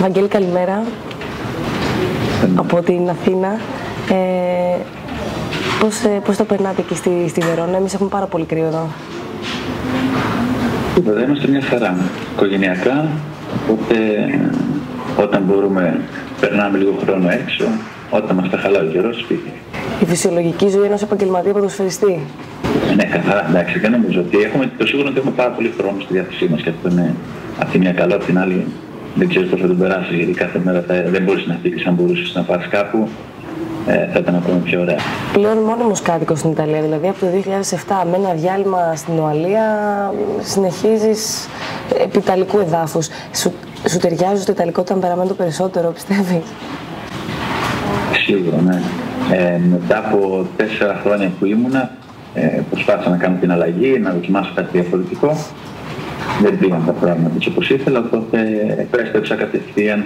Βαγγέλη, καλημέρα. Από την Αθήνα. Πώς το περνάτε εκεί στη Βερόνα? Εμείς έχουμε πάρα πολύ κρύο εδώ. Εδώ είμαστε μια χαρά. Οικογενειακά, οπότε όταν μπορούμε περνάμε λίγο χρόνο έξω, όταν μας τα χαλάει ο καιρός σπίτι. Η φυσιολογική ζωή ενός επαγγελματία ποδοσφαιριστή. Ναι, καθαρά, εντάξει, δεν νομίζω ότι έχουμε το σίγουρο ότι έχουμε πάρα πολύ χρόνο στη διάθεσή μας και αυτό είναι από τη μια καλό, από την άλλη δεν ξέρεις πώς θα τον περάσει, γιατί κάθε μέρα δεν μπορείς να φύγεις. Αν μπορούσες να πάρεις κάπου, θα ήταν ακόμα πιο ωραία. Πλέον μόνιμος κάτοικος στην Ιταλία, δηλαδή από το 2007, με ένα διάλειμμα στην Ουαλία, συνεχίζεις επί ιταλικού εδάφους. Σου ταιριάζει το ιταλικό ταμπεραμέντο περισσότερο, πιστεύεις? Σίγουρα, ναι. Μετά από 4 χρόνια που ήμουνα, προσπάθησα να κάνω την αλλαγή, να δοκιμάσω κάτι διαφορετικό. Δεν πήγαν τα πράγματα έτσι όπως ήθελα, οπότε επέστρεψα κατευθείαν.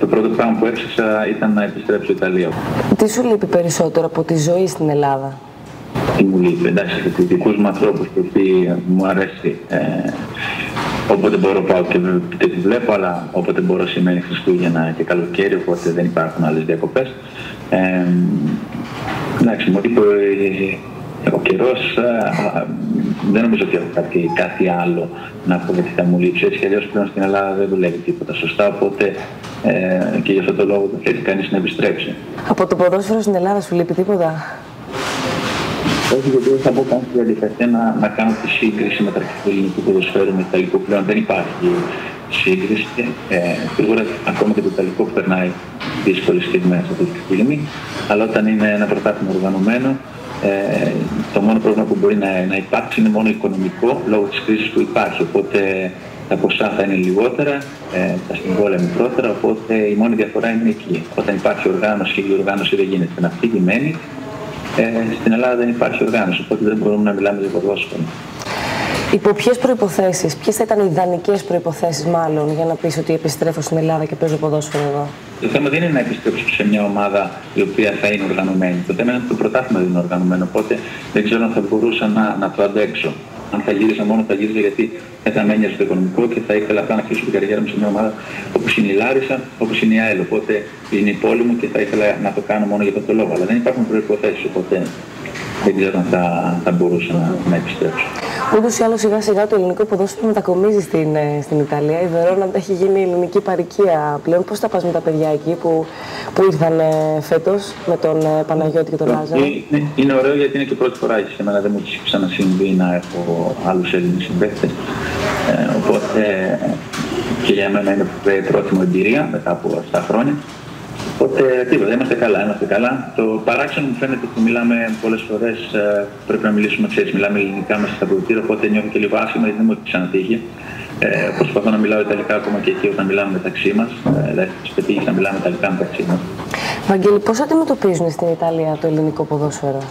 Το πρώτο πράγμα που έψαξα ήταν να επιστρέψω Ιταλία. Τι σου λείπει περισσότερο από τη ζωή στην Ελλάδα? Τι μου λείπει, εντάξει, από τους δικούς μου ανθρώπους, το οποίο μου αρέσει. Όποτε μπορώ πάω και τη βλέπω, αλλά όποτε μπορώ σημαίνει Χριστούγεννα και καλοκαίρι, οπότε δεν υπάρχουν άλλες διακοπές. Εντάξει, μου είπε ο καιρός, δεν νομίζω ότι έχω κάτι άλλο να πω γιατί θα μου λείψει. Έτσι κι αλλιώς πλέον στην Ελλάδα δεν δουλεύει τίποτα σωστά, οπότε και γι' αυτό το λόγο δεν θέλει κανείς να επιστρέψει. Από το ποδόσφαιρο στην Ελλάδα σου λείπει τίποτα? Όχι, γιατί δεν θα πω καν στη διαδικασία να κάνω τη σύγκριση μεταξύ του ελληνικού ποδοσφαίρου με το ιταλικό. Πλέον δεν υπάρχει σύγκριση. Σίγουρα ακόμα και το ιταλικό περνάει δύσκολες στιγμές αυτή τη στιγμή. Αλλά όταν είναι ένα πρωτάθλημα οργανωμένο, το μόνο πρόβλημα που μπορεί να υπάρξει είναι μόνο οικονομικό λόγω της κρίσης που υπάρχει. Οπότε τα ποσά θα είναι λιγότερα, τα συμβόλαια μικρότερα. Οπότε η μόνη διαφορά είναι εκεί. Όταν υπάρχει οργάνωση και η οργάνωση δεν γίνεται να φύγει, μένει. Στην Ελλάδα δεν υπάρχει οργάνωση, οπότε δεν μπορούμε να μιλάμε για ποδόσφαιρο. Υπό ποιες προϋποθέσεις, ποιες θα ήταν οι ιδανικές προϋποθέσεις, μάλλον, για να πεις ότι επιστρέφω στην Ελλάδα και παίζω ποδόσφαιρο εδώ? Το θέμα δεν είναι να επιστρέψω σε μια ομάδα η οποία θα είναι οργανωμένη. Το θέμα είναι ότι το πρωτάθλημα δεν είναι οργανωμένο. Οπότε δεν ξέρω αν θα μπορούσα να το αντέξω. Αν θα γύριζα μόνο, θα γύριζα γιατί θα με ένοιαζε το οικονομικό και θα ήθελα απλά να κλείσω την καριέρα μου σε μια ομάδα όπως είναι η Λάρισα, όπως είναι η ΆΕΛΟ. Οπότε είναι η πόλη μου και θα ήθελα να το κάνω μόνο για αυτόν τον λόγο. Αλλά δεν υπάρχουν προϋποθέσεις, οπότε δεν ξέρω αν θα μπορούσα να επιστρέψω. Ούτως ή άλλως, σιγά-σιγά το ελληνικό ποδόσφαιρο μετακομίζει στην Ιταλία. Η Βερόνα έχει γίνει η ελληνική παροικία πλέον. Πώς θα πας με τα παιδιά εκεί που ήρθαν φέτος με τον Παναγιώτη και τον Τάζα? Είναι ωραίο γιατί είναι και πρώτη φορά για μένα. Δεν μου έχει ξανασυμβεί να έχω άλλους Έλληνες συμπαίκτες. Οπότε και για μένα είναι πρώτη μου εμπειρία μετά από 7 χρόνια. Οπότε τίποτα, είμαστε καλά. Το παράξενο μου φαίνεται ότι μιλάμε πολλές φορές, πρέπει να μιλήσουμε, ξέρεις, μιλάμε ελληνικά μέσα στα πολιτήρια, οπότε νιώθω και λίγο άσχημα γιατί δεν μου έχει ξανατύχει. Προσπαθώ να μιλάω ιταλικά ακόμα και εκεί όταν μιλάμε μεταξύ μας, δηλαδή τους πετύχει να μιλάμε ιταλικά μεταξύ μας. Βαγγέλη, πώς αντιμετωπίζουν στην Ιταλία το ελληνικό ποδόσφαιρο?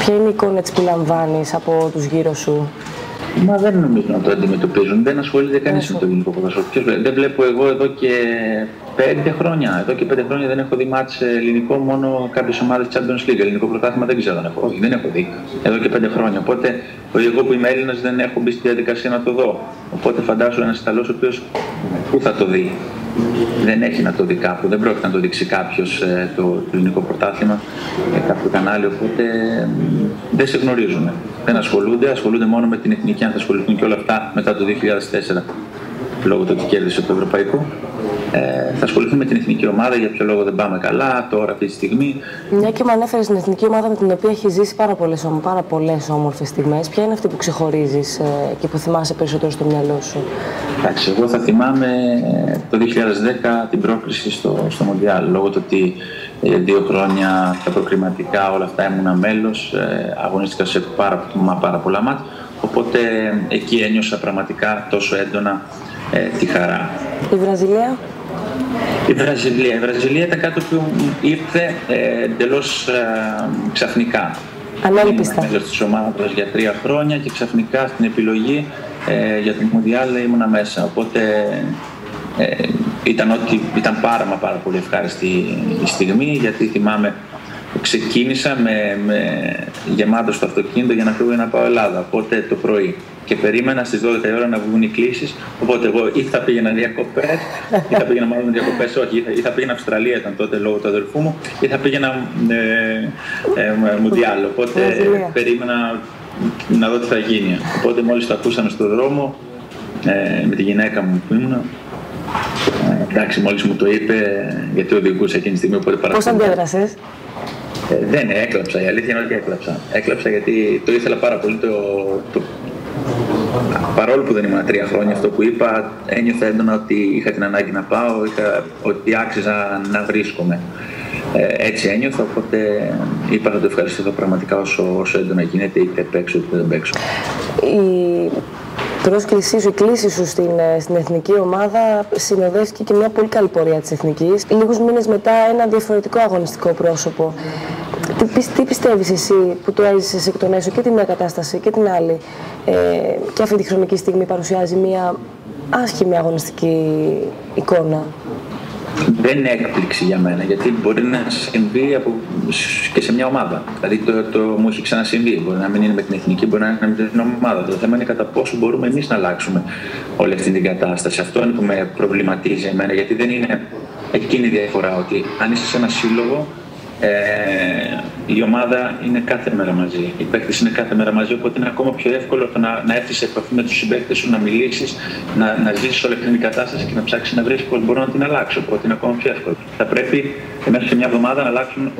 Ποια είναι η εικόνα έτσι που λαμβάνεις από τους γύρω σου? Μα δεν νομίζω να το αντιμετωπίζουν. Δεν ασχολείται κανείς με το ελληνικό ποδόσφαιρο. Δεν βλέπω εγώ εδώ και 5 χρόνια. Εδώ και 5 χρόνια δεν έχω δει μάτς ελληνικό, μόνο κάποιες ομάδες Champions League. Ελληνικό πρωτάθλημα δεν ξέρω αν έχω. Όχι, δεν έχω δει. Εδώ και 5 χρόνια. Οπότε εγώ που είμαι Έλληνας δεν έχω μπει στη διαδικασία να το δω. Οπότε φαντάζομαι ένας Ιταλός ο οποίος πού θα το δει. Δεν έχει να το δει κάπου. Δεν πρόκειται να το δείξει κάποιος το ελληνικό πρωτάθλημα, κάποιο κανάλι. Οπότε δεν σε γνωρίζουν. Δεν ασχολούνται μόνο με την Εθνική, αν θα ασχοληθούν και όλα αυτά μετά το 2004, λόγω του ότι κέρδισε το Ευρωπαϊκό. Θα ασχοληθούν με την Εθνική ομάδα, για ποιο λόγο δεν πάμε καλά τώρα, αυτή τη στιγμή. Μια και με ανέφερες στην Εθνική ομάδα με την οποία έχει ζήσει πάρα πολλές όμορφες στιγμές, ποια είναι αυτή που ξεχωρίζεις και που θυμάσαι περισσότερο στο μυαλό σου? Εντάξει, εγώ θα θυμάμαι το 2010 την πρόκριση στο Μοντιάλ, λόγω του ότι 2 χρόνια τα προκριματικά όλα αυτά ήμουνα μέλος, αγωνίστηκα σε πάρα πολλά μάτς, οπότε εκεί ένιωσα πραγματικά τόσο έντονα τη χαρά. Η Βραζιλία? Η Βραζιλία ήταν κάτι που ήρθε εντελώς ξαφνικά. Ανέλπιστα. Ήμουν μέλος της ομάδας για 3 χρόνια και ξαφνικά στην επιλογή για το Μοντιάλ ήμουνα μέσα. Οπότε ήταν πάρα πολύ ευχάριστη η στιγμή, γιατί θυμάμαι ξεκίνησα με γεμάτο στο αυτοκίνητο για να φύγω για να πάω Ελλάδα. Οπότε το πρωί. Και περίμενα στις 12 η ώρα να βγουν οι κλήσεις. Οπότε εγώ ή θα πήγαινα διακοπές, ή θα πήγαινα μάλλον διακοπές, όχι, ή θα πήγαινα Αυστραλία, ήταν τότε λόγω του αδερφού μου, ή θα πήγαινα Μοντιάλ. Οπότε περίμενα να δω τι θα γίνει. Οπότε μόλις το ακούσαμε στον δρόμο, με τη γυναίκα μου που ήμουν, εντάξει, μόλις μου το είπε, γιατί οδηγούσε εκείνη τη στιγμή, οπότε παρακολουθούσα. Πώς αντέδρασες? Δεν έκλαψα, η αλήθεια είναι ότι έκλαψα. Έκλαψα γιατί το ήθελα πάρα πολύ. Παρόλο που δεν ήμουν 3 χρόνια, αυτό που είπα, ένιωθα έντονα ότι είχα την ανάγκη να πάω, ότι άξιζα να βρίσκομαι. Έτσι ένιωθα, οπότε είπα να το ευχαριστήσω πραγματικά όσο έντονα γίνεται, είτε παίξω είτε δεν παίξω. Η πρόσκλησή σου, η κλήση σου στην εθνική ομάδα συνοδεύτηκε και μια πολύ καλή πορεία της εθνικής. Λίγους μήνες μετά ένα διαφορετικό αγωνιστικό πρόσωπο. Τι πιστεύεις εσύ που το έζησες εκ των έσω και τη μια κατάσταση και την άλλη, και αυτή τη χρονική στιγμή παρουσιάζει μια άσχημη αγωνιστική εικόνα? Δεν είναι έκπληξη για μένα, γιατί μπορεί να συμβεί και σε μια ομάδα. Δηλαδή το μου έχει ξανασυμβεί. Μπορεί να μην είναι με την εθνική, μπορεί να είναι με την ομάδα. Το θέμα είναι κατά πόσο μπορούμε εμείς να αλλάξουμε όλη αυτή την κατάσταση. Αυτό είναι που με προβληματίζει εμένα, γιατί δεν είναι εκείνη η διαφορά. Ότι αν είσαι σε ένα σύλλογο, η ομάδα είναι κάθε μέρα μαζί. Οι παίκτες είναι κάθε μέρα μαζί. Οπότε είναι ακόμα πιο εύκολο το να έρθεις σε επαφή με τους συμπαίκτες σου, να μιλήσεις, να ζήσεις όλη αυτή την κατάσταση και να ψάξεις να βρεις πώς μπορώ να την αλλάξω. Οπότε είναι ακόμα πιο εύκολο. Θα πρέπει μέσα σε μια εβδομάδα να αλλάξουν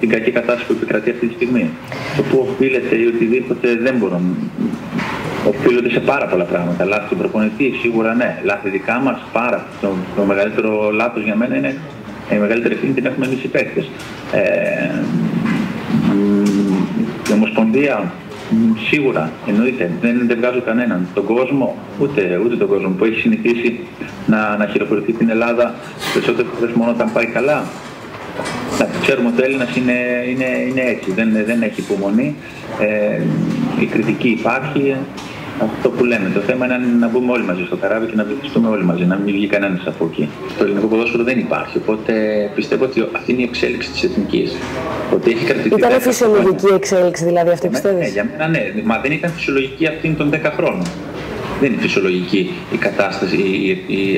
την κακή κατάσταση που επικρατεί αυτή τη στιγμή. Το που οφείλεται ή οτιδήποτε δεν μπορώ. Οφείλονται σε πάρα πολλά πράγματα. Λάθη του προπονητή, σίγουρα ναι. Λάθη δικά μας, πάρα. Το μεγαλύτερο λάθος για μένα είναι. Η μεγαλύτερη ευθύνη την έχουμε εμείς οι παίκτες. Η Ομοσπονδία σίγουρα εννοείται, δεν βγάζω κανέναν. Τον κόσμο, ούτε τον κόσμο που έχει συνηθίσει να χειροκροτεί την Ελλάδα περισσότερες φορές μόνο όταν πάει καλά. Ξέρουμε ότι ο Έλληνας είναι έτσι, δεν έχει υπομονή. Η κριτική υπάρχει. Αυτό που λέμε. Το θέμα είναι να μπούμε όλοι μαζί στο καράβι και να βοηθηθούμε όλοι μαζί, να μην βγει κανένας από εκεί. Το ελληνικό ποδόσφαιρο δεν υπάρχει. Οπότε πιστεύω ότι αυτή είναι η εξέλιξη της εθνικής. Ότι έχει κρατηθεί. Ήταν φυσιολογική η εξέλιξη, δηλαδή, αυτή πιστεύεις? Ναι, για μένα ναι. Μα δεν ήταν φυσιολογική αυτήν των 10 χρόνων. Δεν είναι φυσιολογική η κατάσταση,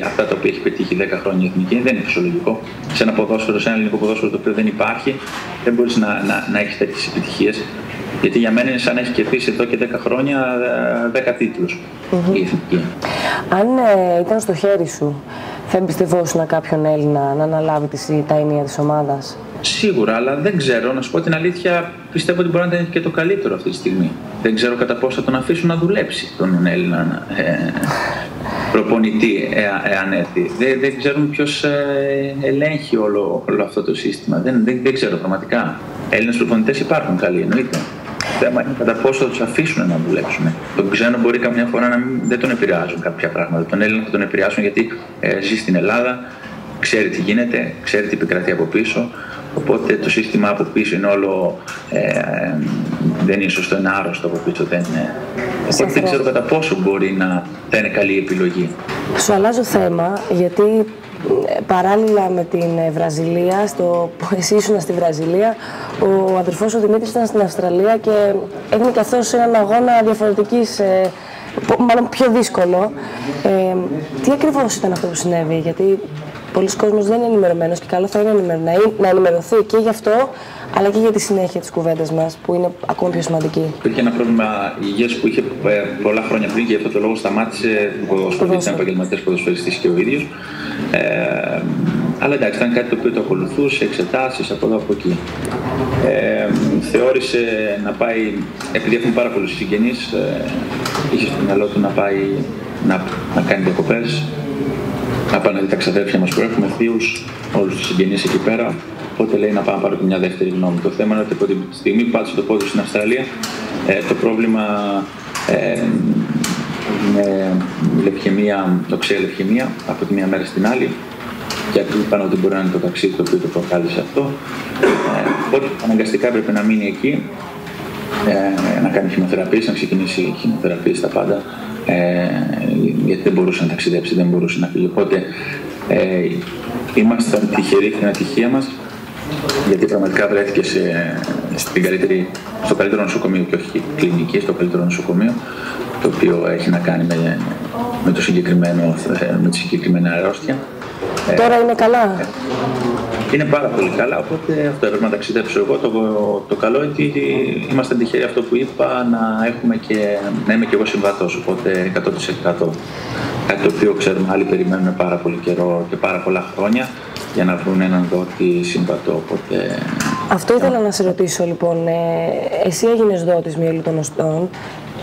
αυτά τα οποία έχει πετύχει 10 χρόνια η εθνική. Δεν είναι φυσιολογικό. Σε ένα ποδόσφαιρο, σε ένα ελληνικό ποδόσφαιρο το οποίο δεν υπάρχει, δεν μπορεί να έχει τέτοιες επιτυχίες. Γιατί για μένα είναι σαν να έχει κερδίσει εδώ και 10 χρόνια 10 τίτλους η εθνική. Αν ήταν στο χέρι σου, θα εμπιστευόσουν κάποιον Έλληνα να αναλάβει τα ενία της ομάδας? Σίγουρα, αλλά δεν ξέρω. Να σου πω την αλήθεια, πιστεύω ότι μπορεί να είναι και το καλύτερο αυτή τη στιγμή. Δεν ξέρω κατά πόσο θα τον αφήσουν να δουλέψει τον Έλληνα προπονητή, εάν έρθει. Δεν ξέρουν ποιος ελέγχει όλο αυτό το σύστημα. Δεν ξέρω πραγματικά. Έλληνες προπονητές υπάρχουν καλοί, εννοείται. Το θέμα είναι κατά πόσο θα τους αφήσουν να δουλέψουν. Τον ξένο μπορεί καμιά φορά να δεν τον επηρεάζουν κάποια πράγματα. Τον Έλληνα θα τον επηρεάσουν γιατί ζει στην Ελλάδα, ξέρει τι γίνεται, ξέρει τι επικρατεί από πίσω. Οπότε το σύστημα από πίσω είναι όλο. Δεν είναι σωστό, είναι άρρωστο από πίσω. Οπότε δεν ξέρω κατά πόσο μπορεί να είναι καλή η επιλογή. Σου αλλάζω θέμα, γιατί παράλληλα με την Βραζιλία, εσύ ήσουν στη Βραζιλία, ο αδερφός ο Δημήτρης ήταν στην Αυστραλία και έγινε και αυτός σε έναν αγώνα διαφορετικής, μάλλον πιο δύσκολο. Τι ακριβώς ήταν αυτό που συνέβη, γιατί πολλοί κόσμος δεν είναι ενημερωμένος και καλό θα είναι να ενημερωθεί και γι' αυτό, αλλά και για τη συνέχεια της κουβέντας μας, που είναι ακόμα πιο σημαντική. Υπήρχε ένα πρόβλημα υγείας που είχε πολλά χρόνια πριν και γι' αυτό το λόγο σταμάτησε το ποδόσφαιρο. Ήταν επαγγελματίας ποδοσφαιριστής και ο ίδιος. Αλλά εντάξει, ήταν κάτι το οποίο το ακολουθούσε, εξετάσεις από εδώ από εκεί. Θεώρησε να πάει, επειδή έχουμε πάρα πολλούς συγγενείς, είχε στο μυαλό του να πάει να κάνει διακοπές. Να πάνε τα ξαδέρφια μας που έχουμε, θείους, όλους τους συγγενείς εκεί πέρα. Οπότε λέει να πάμε να πάρω και μια δεύτερη γνώμη. Το θέμα είναι ότι από τη στιγμή που πάτησε το πόδι στην Αυστραλία, το πρόβλημα με λευκαιμία, οξέα λευκαιμία, από τη μία μέρα στην άλλη. Και είπαν ότι μπορεί να είναι το ταξίδι το οποίο το προκάλεσε αυτό. Οπότε αναγκαστικά έπρεπε να μείνει εκεί, να κάνει χημειοθεραπείες, να ξεκινήσει χημειοθεραπείες τα πάντα. Γιατί δεν μπορούσε να ταξιδέψει, δεν μπορούσε να φύγει. Οπότε ήμασταν τυχεροί στην ατυχία μας γιατί πραγματικά βρέθηκε στο καλύτερο νοσοκομείο και όχι κλινική, στο καλύτερο νοσοκομείο, το οποίο έχει να κάνει με τη συγκεκριμένη αρρώστια. Τώρα είναι καλά. Είναι πάρα πολύ καλά, οπότε αυτό έπρεπε να ταξιδέψω εγώ. Το καλό είναι ότι είμαστε τυχεροί, αυτό που είπα, να είμαι και εγώ συμβατός, οπότε 100%. Κάτι το οποίο ξέρουμε, άλλοι περιμένουν πάρα πολύ καιρό και πάρα πολλά χρόνια για να βρουν έναν δότη συμβατό. Οπότε... Αυτό ήθελα να σε ρωτήσω λοιπόν. Εσύ έγινες δότης μυελού των οστών.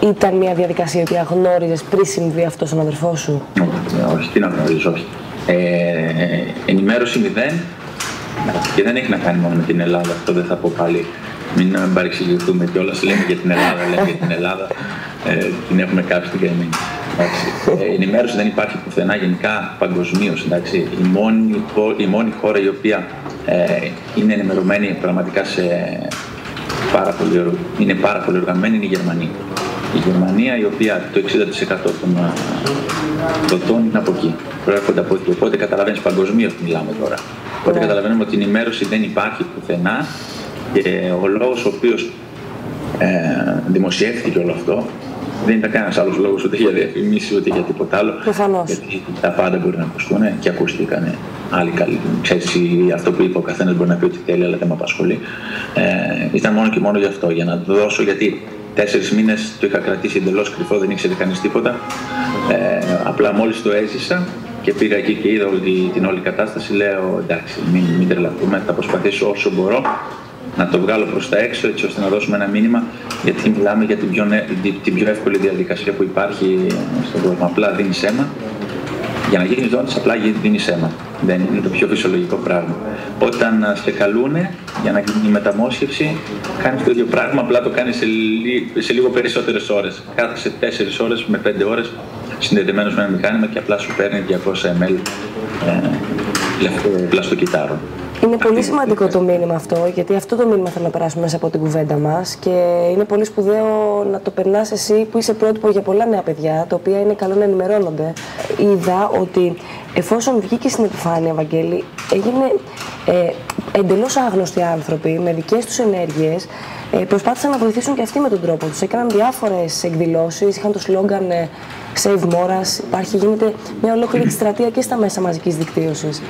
Ήταν μια διαδικασία που γνώριζες πριν συμβεί αυτό στον αδερφό σου? Όχι, τι να γνωρίζω, όχι. Ενημέρωση 0. Και δεν έχει να κάνει μόνο με την Ελλάδα, αυτό δεν θα πω πάλι. Μην παρεξηγηθούμε κιόλας, λέμε για την Ελλάδα, την έχουμε κάψει την καημένη. Η ενημέρωση δεν υπάρχει πουθενά γενικά παγκοσμίως. Η μόνη χώρα η οποία είναι ενημερωμένη πραγματικά είναι πάρα πολύ οργανωμένη είναι η Γερμανία. Η Γερμανία, η οποία το 60% των δοτών είναι από εκεί. Προέρχονται από εκεί. Οπότε καταλαβαίνεις, παγκοσμίως μιλάμε τώρα. Οπότε καταλαβαίνουμε ότι η ενημέρωση δεν υπάρχει πουθενά και ο λόγος ο οποίος δημοσιεύτηκε όλο αυτό δεν ήταν κανένας άλλος λόγος, ούτε για διαφημίσεις ούτε για τίποτα άλλο. Προφανώς. Γιατί τα πάντα μπορεί να ακουστούν και ακούστηκαν άλλοι καλοί. Ξέρεις, αυτό που είπε ο καθένας μπορεί να πει ότι θέλει, αλλά δεν με απασχολεί. Ήταν μόνο και μόνο γι' αυτό, για να δώσω, γιατί 4 μήνες το είχα κρατήσει εντελώς κρυφό, δεν ήξερε κανείς τίποτα. Απλά μόλις το έζησα και πήγα εκεί και είδα την όλη κατάσταση, λέω εντάξει, μην τρελαθούμε, θα προσπαθήσω όσο μπορώ να το βγάλω προς τα έξω, έτσι ώστε να δώσουμε ένα μήνυμα, γιατί μιλάμε για την πιο εύκολη διαδικασία που υπάρχει στον κόσμο. Απλά δίνεις αίμα. Για να γίνεις δόντας, απλά δίνεις αίμα. Δεν είναι το πιο φυσιολογικό πράγμα. Όταν σε καλούνε για να γίνει η μεταμόσχευση, κάνεις το ίδιο πράγμα, απλά το κάνεις σε λίγο περισσότερες ώρες. Κάθεσαι 4 ώρες με 5 ώρες συνδεδεμένος με ένα μηχάνημα και απλά σου παίρνει 200 ml πλαστό κυτάρο. Είναι πολύ σημαντικό το μήνυμα αυτό, γιατί αυτό το μήνυμα θέλουμε να περάσουμε μέσα από την κουβέντα μας και είναι πολύ σπουδαίο να το περνάς εσύ που είσαι πρότυπο για πολλά νέα παιδιά, τα οποία είναι καλό να ενημερώνονται. Είδα ότι εφόσον βγήκε στην επιφάνεια, Βαγγέλη, έγινε εντελώς άγνωστοι άνθρωποι με δικές τους ενέργειες. Προσπάθησαν να βοηθήσουν και αυτοί με τον τρόπο τους. Έκαναν διάφορες εκδηλώσεις, είχαν το σλόγγαν Save Μόρας. Γίνεται μια ολόκληρη εκστρατεία και στα μέσα μαζικής δικτύωσης.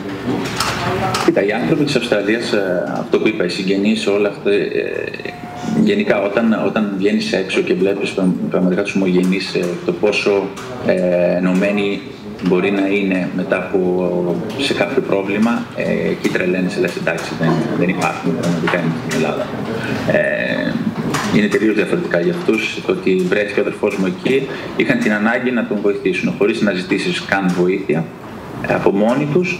Κοίτα, οι άνθρωποι της Αυστραλίας, αυτό που είπα, οι συγγενείς, όλα αυτά. Γενικά, όταν βγαίνεις έξω και βλέπεις πραγματικά τους ομογενείς, το πόσο ενωμένοι μπορεί να είναι μετά από σε κάποιο πρόβλημα, εκεί τρελαίνεσαι, λες εντάξει, δεν υπάρχουν πραγματικά στην Ελλάδα. Είναι τελείως διαφορετικά για αυτούς, το ότι βρέθηκε ο αδερφός μου εκεί, είχαν την ανάγκη να τον βοηθήσουν, χωρίς να ζητήσεις καν βοήθεια, από μόνοι τους.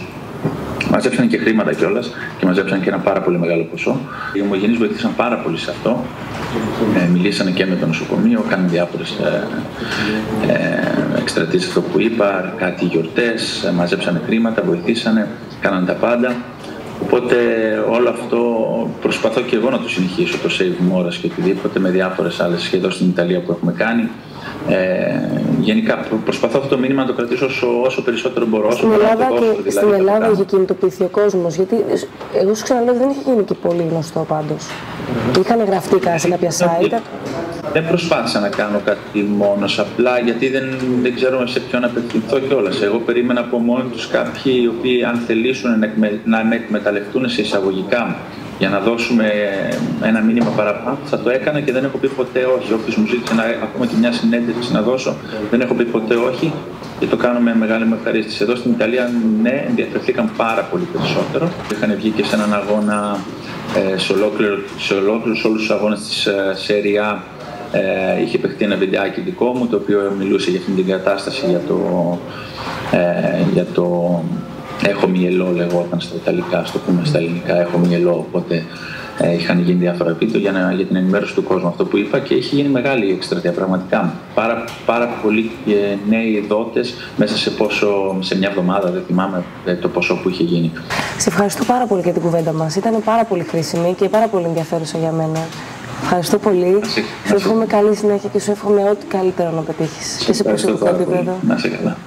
Μαζέψαν και χρήματα κιόλας και μαζέψαν και ένα πάρα πολύ μεγάλο ποσό. Οι ομογενείς βοήθησαν πάρα πολύ σε αυτό. Μιλήσανε και με το νοσοκομείο, κάνουν διάφορες εκστρατείες, αυτό που είπα, κάτι γιορτές, μαζέψανε χρήματα, βοηθήσανε, κάνανε τα πάντα. Οπότε όλο αυτό προσπαθώ και εγώ να το συνεχίσω, το Save Moras και οτιδήποτε, με διάφορες άλλες σχεδόν στην Ιταλία που έχουμε κάνει. Γενικά προσπαθώ αυτό το μήνυμα να το κρατήσω όσο περισσότερο μπορώ. Στην Ελλάδα είχε κινητοποιηθεί ο κόσμος, γιατί εγώ σου ξαναλέω δεν είχε γίνει και πολύ γνωστό πάντως. Είχαν γραφτεί σε κάποια site. Δεν προσπάθησα να κάνω κάτι μόνος, απλά γιατί δεν ξέρω σε ποιον απευθυνθώ κιόλας. Εγώ περίμενα από μόνοι τους κάποιοι οι οποίοι αν θελήσουν να με εκμεταλλευτούν σε εισαγωγικά για να δώσουμε ένα μήνυμα παραπάνω, θα το έκανα και δεν έχω πει ποτέ όχι. Όποιος μου ζήτησε ακόμα και μια συνέντευξη να δώσω, δεν έχω πει ποτέ όχι και το κάνω με μεγάλη μου ευχαρίστηση. Εδώ στην Ιταλία, ναι, ενδιαφερθήκαν πάρα πολύ περισσότερο. Είχαν βγει και σε έναν αγώνα, σε όλους τους αγώνες της ΣΕΡΙΑ. Είχε παιχτεί ένα βιντεάκι δικό μου, το οποίο μιλούσε για αυτήν την κατάσταση, για το έχω μυελό, λεγόταν στα ιταλικά, ας το πούμε στα ελληνικά, έχω μυελό, οπότε είχαν γίνει διάφορα επίπεδα για την ενημέρωση του κόσμου, αυτό που είπα, και είχε γίνει μεγάλη εκστρατεία, πραγματικά. Πάρα πολλοί νέοι δότες μέσα σε μια εβδομάδα, δεν θυμάμαι το ποσό που είχε γίνει. Σε ευχαριστώ πάρα πολύ για την κουβέντα μας, ήταν πάρα πολύ χρήσιμη και πάρα πολύ ενδιαφέρουσα για μένα. Ευχαριστώ πολύ. Σου εύχομαι καλή συνέχεια και σου εύχομαι ό,τι καλύτερο να πετύχεις και σε προσωπικό επίπεδο. Να είσαι καλά.